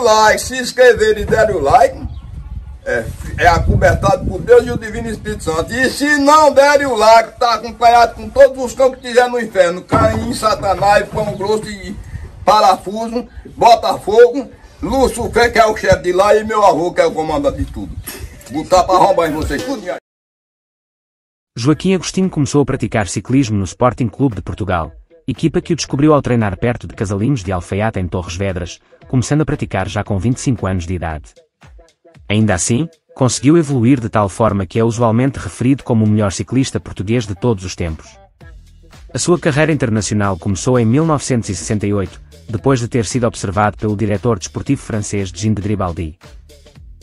o like, se inscrever e der o like, é acobertado por Deus e o Divino Espírito Santo. E se não der o like, está acompanhado com todos os cães que tiver no inferno: Caim, Satanás, Pão Grosso e Parafuso, Botafogo, Lúcifer, que é o chefe de lá, e meu avô, que é o comandante de tudo. Botar para roubar em vocês tudo. Joaquim Agostinho começou a praticar ciclismo no Sporting Clube de Portugal, equipa que o descobriu ao treinar perto de Casalinhos de Alfaiate em Torres Vedras, começando a praticar já com 25 anos de idade. Ainda assim, conseguiu evoluir de tal forma que é usualmente referido como o melhor ciclista português de todos os tempos. A sua carreira internacional começou em 1968, depois de ter sido observado pelo diretor desportivo francês Jean de Gribaldi.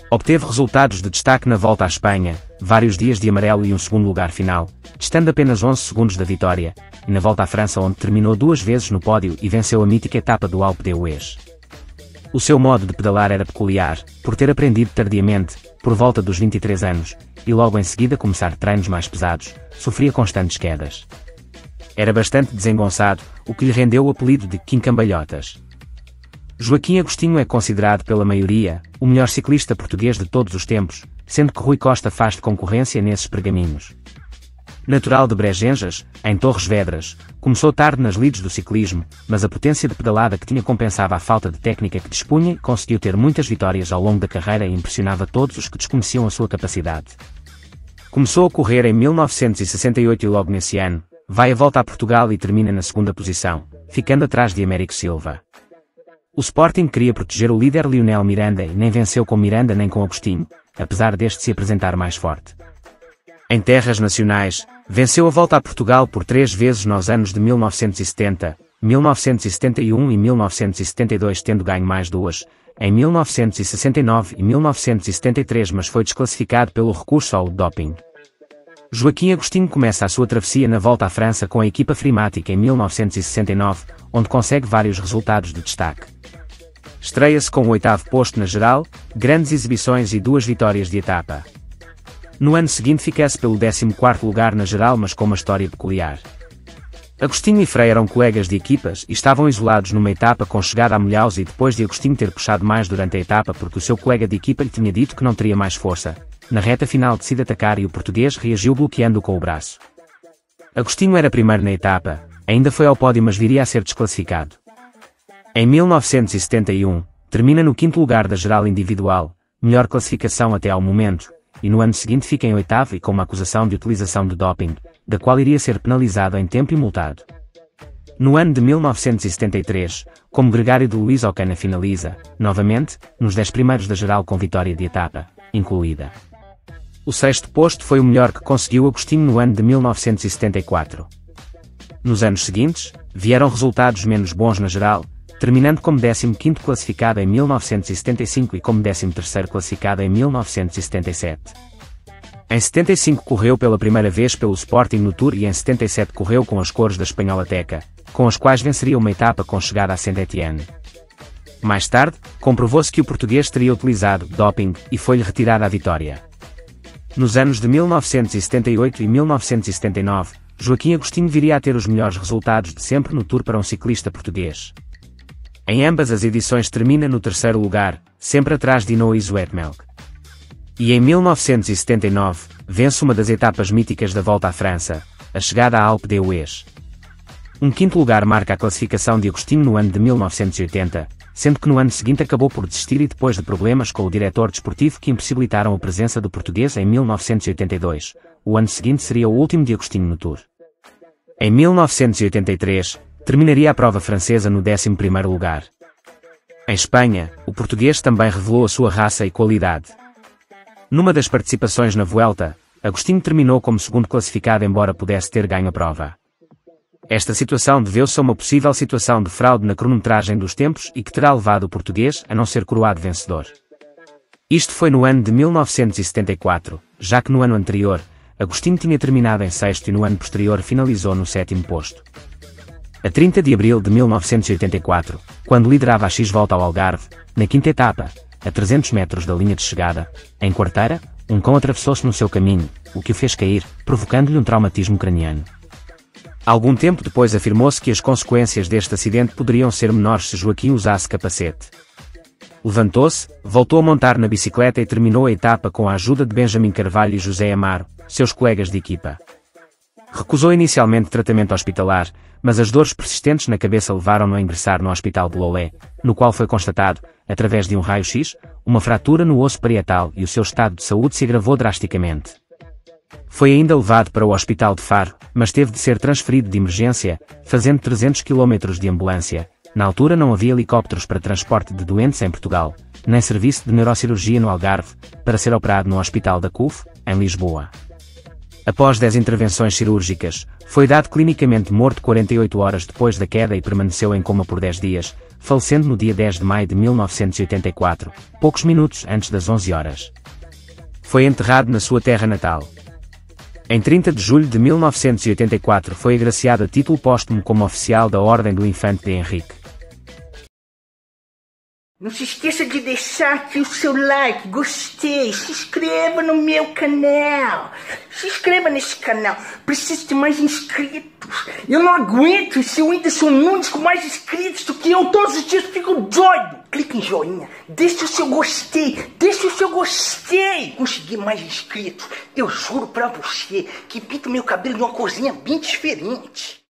Obteve resultados de destaque na Volta à Espanha, vários dias de amarelo e um segundo lugar final, distando apenas 11 segundos da vitória, e na Volta à França, onde terminou 2 vezes no pódio e venceu a mítica etapa do Alpe d'Huez. O seu modo de pedalar era peculiar, por ter aprendido tardiamente, por volta dos 23 anos, e logo em seguida começar treinos mais pesados, sofria constantes quedas. Era bastante desengonçado, o que lhe rendeu o apelido de Quim Cambalhotas. Joaquim Agostinho é considerado pela maioria o melhor ciclista português de todos os tempos, sendo que Rui Costa faz de concorrência nesses pergaminhos. Natural de Brejenjas, em Torres Vedras, começou tarde nas lides do ciclismo, mas a potência de pedalada que tinha compensava a falta de técnica que dispunha e conseguiu ter muitas vitórias ao longo da carreira e impressionava todos os que desconheciam a sua capacidade. Começou a correr em 1968 e logo nesse ano, vai a Volta a Portugal e termina na segunda posição, ficando atrás de Américo Silva. O Sporting queria proteger o líder Lionel Miranda e nem venceu com Miranda nem com Agostinho, apesar deste se apresentar mais forte. Em terras nacionais, venceu a Volta a Portugal por 3 vezes nos anos de 1970, 1971 e 1972, tendo ganho mais 2, em 1969 e 1973, mas foi desclassificado pelo recurso ao doping. Joaquim Agostinho começa a sua travessia na Volta à França com a equipa Frimática em 1969, onde consegue vários resultados de destaque. Estreia-se com o 8º posto na geral, grandes exibições e 2 vitórias de etapa. No ano seguinte fica-se pelo 14º lugar na geral, mas com uma história peculiar. Agostinho e Frey eram colegas de equipas e estavam isolados numa etapa com chegada a Mulhouse e depois de Agostinho ter puxado mais durante a etapa porque o seu colega de equipa lhe tinha dito que não teria mais força, na reta final decide atacar e o português reagiu bloqueando-o com o braço. Agostinho era primeiro na etapa, ainda foi ao pódio mas viria a ser desclassificado. Em 1971, termina no 5º lugar da geral individual, melhor classificação até ao momento, e no ano seguinte fica em 8º e com uma acusação de utilização de doping, da qual iria ser penalizado em tempo e multado. No ano de 1973, como gregário de Luis Ocaña finaliza, novamente, nos 10 primeiros da geral com vitória de etapa, incluída. O 6º posto foi o melhor que conseguiu Agostinho no ano de 1974. Nos anos seguintes, vieram resultados menos bons na geral, terminando como 15º classificado em 1975 e como 13º classificado em 1977. Em 75 correu pela primeira vez pelo Sporting no Tour e em 77 correu com as cores da Espanholateca, com as quais venceria uma etapa com chegada a Saint-Étienne. Mais tarde, comprovou-se que o português teria utilizado doping e foi-lhe retirada a vitória. Nos anos de 1978 e 1979, Joaquim Agostinho viria a ter os melhores resultados de sempre no Tour para um ciclista português. Em ambas as edições termina no 3º lugar, sempre atrás de Inoue e Wetmelk. E em 1979, vence uma das etapas míticas da Volta à França, a chegada à Alpe d'Huez. Um 5º lugar marca a classificação de Agostinho no ano de 1980, sendo que no ano seguinte acabou por desistir e depois de problemas com o diretor desportivo que impossibilitaram a presença do português em 1982, o ano seguinte seria o último de Agostinho no Tour. Em 1983, terminaria a prova francesa no 11º lugar. Em Espanha, o português também revelou a sua raça e qualidade. Numa das participações na Vuelta, Agostinho terminou como 2º classificado embora pudesse ter ganho a prova. Esta situação deveu-se a uma possível situação de fraude na cronometragem dos tempos e que terá levado o português a não ser coroado vencedor. Isto foi no ano de 1974, já que no ano anterior, Agostinho tinha terminado em 6º e no ano posterior finalizou no 7º posto. A 30 de abril de 1984, quando liderava a X-Volta ao Algarve, na 5ª etapa, a 300 metros da linha de chegada, em Quarteira, um cão atravessou-se no seu caminho, o que o fez cair, provocando-lhe um traumatismo craniano. Algum tempo depois afirmou-se que as consequências deste acidente poderiam ser menores se Joaquim usasse capacete. Levantou-se, voltou a montar na bicicleta e terminou a etapa com a ajuda de Benjamin Carvalho e José Amaro, seus colegas de equipa. Recusou inicialmente tratamento hospitalar, mas as dores persistentes na cabeça levaram-no a ingressar no hospital de Loulé, no qual foi constatado, através de um raio-x, uma fratura no osso parietal e o seu estado de saúde se agravou drasticamente. Foi ainda levado para o hospital de Faro, mas teve de ser transferido de emergência, fazendo 300 km de ambulância. Na altura não havia helicópteros para transporte de doentes em Portugal, nem serviço de neurocirurgia no Algarve, para ser operado no hospital da CUF, em Lisboa. Após 10 intervenções cirúrgicas, foi dado clinicamente morto 48 horas depois da queda e permaneceu em coma por 10 dias, falecendo no dia 10 de maio de 1984, poucos minutos antes das 11 horas. Foi enterrado na sua terra natal. Em 30 de julho de 1984 foi agraciado a título póstumo como oficial da Ordem do Infante de Henrique. Não se esqueça de deixar aqui o seu like, gostei, se inscreva no meu canal, se inscreva nesse canal, preciso de mais inscritos, eu não aguento esse Whindersson Nunes com mais inscritos do que eu, todos os dias fico doido. Clique em joinha, deixe o seu gostei, deixe o seu gostei, consegui mais inscritos, eu juro pra você que pinto meu cabelo de uma corzinha bem diferente.